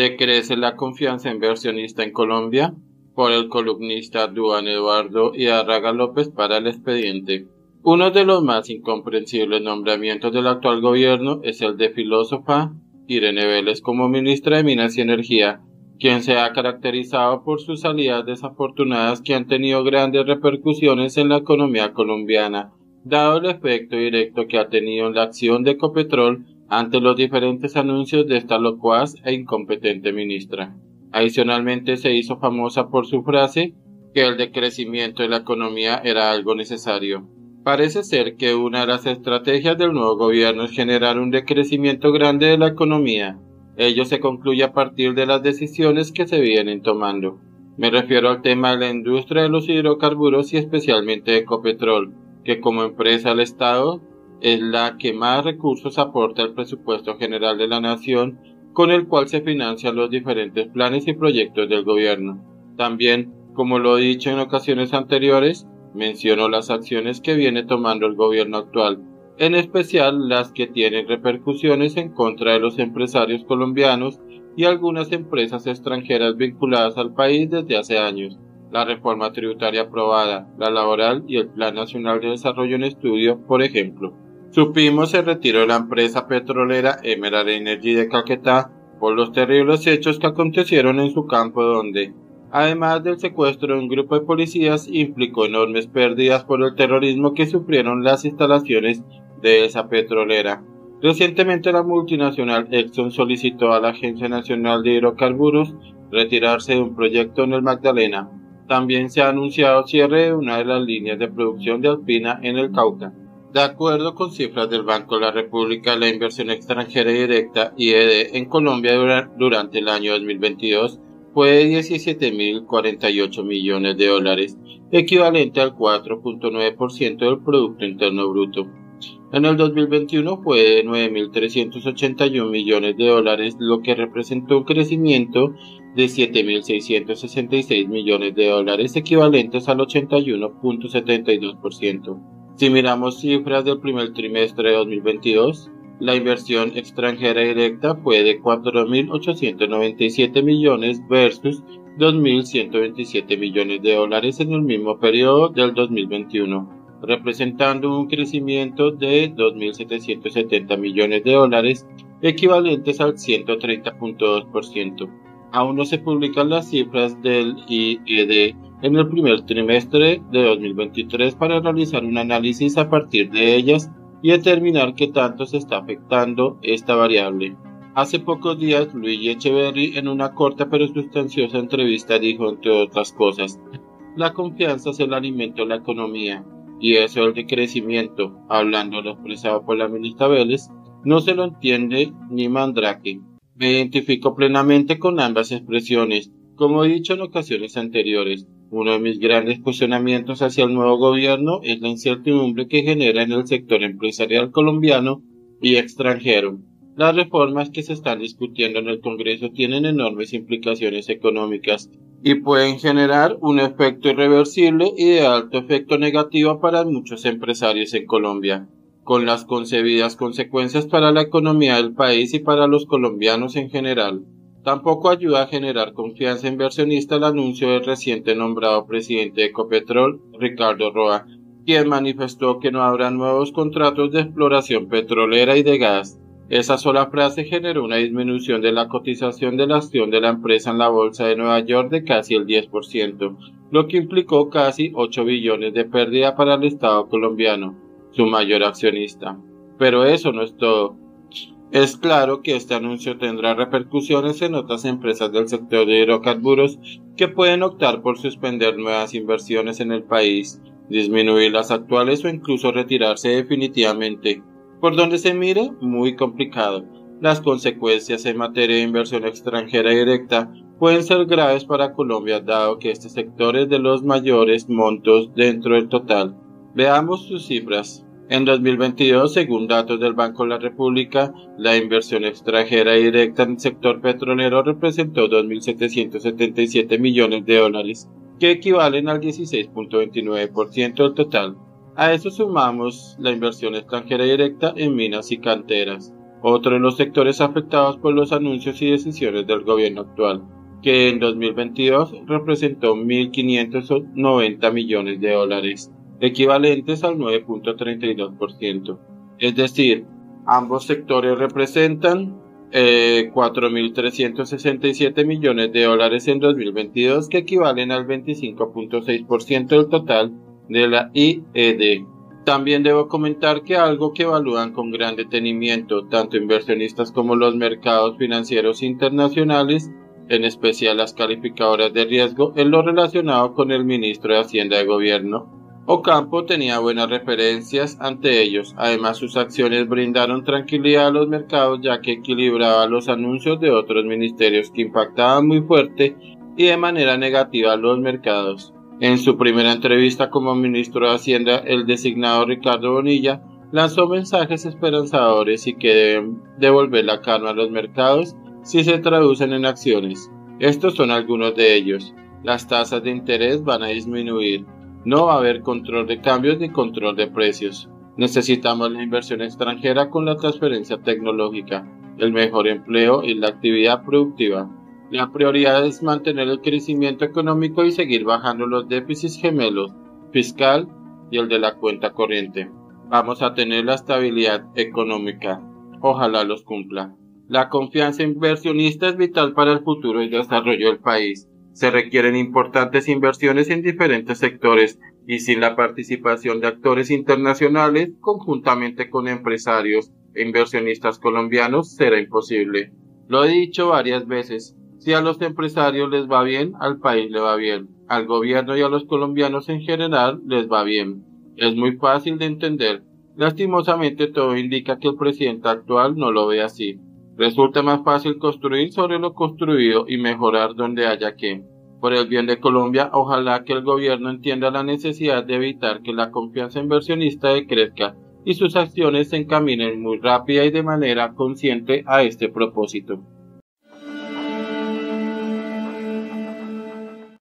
Decrece la confianza inversionista en Colombia por el columnista Duan Eduardo Iárraga López para El Expediente. Uno de los más incomprensibles nombramientos del actual gobierno es el de filósofa Irene Vélez como ministra de Minas y Energía, quien se ha caracterizado por sus salidas desafortunadas que han tenido grandes repercusiones en la economía colombiana, dado el efecto directo que ha tenido en la acción de Ecopetrol ante los diferentes anuncios de esta locuaz e incompetente ministra. Adicionalmente, se hizo famosa por su frase que el decrecimiento de la economía era algo necesario. Parece ser que una de las estrategias del nuevo gobierno es generar un decrecimiento grande de la economía. Ello se concluye a partir de las decisiones que se vienen tomando. Me refiero al tema de la industria de los hidrocarburos y especialmente Ecopetrol, que como empresa del Estado es la que más recursos aporta al presupuesto general de la nación, con el cual se financian los diferentes planes y proyectos del gobierno. También, como lo he dicho en ocasiones anteriores, menciono las acciones que viene tomando el gobierno actual, en especial las que tienen repercusiones en contra de los empresarios colombianos y algunas empresas extranjeras vinculadas al país desde hace años. La reforma tributaria aprobada, la laboral y el Plan Nacional de Desarrollo en Estudio, por ejemplo. Supimos el retiro de la empresa petrolera Emerald Energy de Caquetá por los terribles hechos que acontecieron en su campo donde, además del secuestro de un grupo de policías, implicó enormes pérdidas por el terrorismo que sufrieron las instalaciones de esa petrolera. Recientemente la multinacional Exxon solicitó a la Agencia Nacional de Hidrocarburos retirarse de un proyecto en el Magdalena. También se ha anunciado cierre de una de las líneas de producción de Alpina en el Cauca. De acuerdo con cifras del Banco de la República, la inversión extranjera directa (IED) en Colombia durante el año 2022 fue de 17.048 millones de dólares, equivalente al 4.9% del Producto Interno Bruto. En el 2021 fue de 9.381 millones de dólares, lo que representó un crecimiento de 7.666 millones de dólares, equivalentes al 81.72%. Si miramos cifras del primer trimestre de 2022, la inversión extranjera directa fue de 4.897 millones versus 2.127 millones de dólares en el mismo periodo del 2021, representando un crecimiento de 2.770 millones de dólares, equivalentes al 130.2%. Aún no se publican las cifras del IED en el primer trimestre de 2023 para realizar un análisis a partir de ellas y determinar qué tanto se está afectando esta variable. Hace pocos días, Luis Echeverry, en una corta pero sustanciosa entrevista, dijo, entre otras cosas: la confianza es el alimento de la economía, y eso del decrecimiento, hablando lo expresado por la ministra Vélez, no se lo entiende ni mandrake. Me identifico plenamente con ambas expresiones. Como he dicho en ocasiones anteriores, uno de mis grandes cuestionamientos hacia el nuevo gobierno es la incertidumbre que genera en el sector empresarial colombiano y extranjero. Las reformas que se están discutiendo en el Congreso tienen enormes implicaciones económicas y pueden generar un efecto irreversible y de alto efecto negativo para muchos empresarios en Colombia, con las concebidas consecuencias para la economía del país y para los colombianos en general. Tampoco ayuda a generar confianza inversionista el anuncio del reciente nombrado presidente de Ecopetrol, Ricardo Roa, quien manifestó que no habrá nuevos contratos de exploración petrolera y de gas. Esa sola frase generó una disminución de la cotización de la acción de la empresa en la bolsa de Nueva York de casi el 10%, lo que implicó casi 8 billones de pérdida para el Estado colombiano, su mayor accionista. Pero eso no es todo. Es claro que este anuncio tendrá repercusiones en otras empresas del sector de hidrocarburos que pueden optar por suspender nuevas inversiones en el país, disminuir las actuales o incluso retirarse definitivamente. Por donde se mire, muy complicado. Las consecuencias en materia de inversión extranjera directa pueden ser graves para Colombia, dado que este sector es de los mayores montos dentro del total. Veamos sus cifras. En 2022, según datos del Banco de la República, la inversión extranjera directa en el sector petrolero representó 2.777 millones de dólares, que equivalen al 16.29% del total. A eso sumamos la inversión extranjera directa en minas y canteras, otro de los sectores afectados por los anuncios y decisiones del gobierno actual, que en 2022 representó 1.590 millones de dólares, equivalentes al 9.32%. Es decir, ambos sectores representan 4.367 millones de dólares en 2022, que equivalen al 25.6% del total de la IED. También debo comentar que algo que evalúan con gran detenimiento tanto inversionistas como los mercados financieros internacionales, en especial las calificadoras de riesgo, es lo relacionado con el ministro de Hacienda de Gobierno. Ocampo tenía buenas referencias ante ellos, además sus acciones brindaron tranquilidad a los mercados, ya que equilibraba los anuncios de otros ministerios que impactaban muy fuerte y de manera negativa a los mercados. En su primera entrevista como ministro de Hacienda, el designado Ricardo Bonilla lanzó mensajes esperanzadores y que deben devolver la calma a los mercados si se traducen en acciones. Estos son algunos de ellos. Las tasas de interés van a disminuir. No va a haber control de cambios ni control de precios. Necesitamos la inversión extranjera con la transferencia tecnológica, el mejor empleo y la actividad productiva. La prioridad es mantener el crecimiento económico y seguir bajando los déficits gemelos, fiscal y el de la cuenta corriente. Vamos a tener la estabilidad económica. Ojalá los cumpla. La confianza inversionista es vital para el futuro y desarrollo del país. Se requieren importantes inversiones en diferentes sectores y sin la participación de actores internacionales, conjuntamente con empresarios e inversionistas colombianos, será imposible. Lo he dicho varias veces, si a los empresarios les va bien, al país le va bien, al gobierno y a los colombianos en general les va bien. Es muy fácil de entender. Lastimosamente todo indica que el presidente actual no lo ve así. Resulta más fácil construir sobre lo construido y mejorar donde haya que. Por el bien de Colombia, ojalá que el gobierno entienda la necesidad de evitar que la confianza inversionista decrezca y sus acciones se encaminen muy rápida y de manera consciente a este propósito.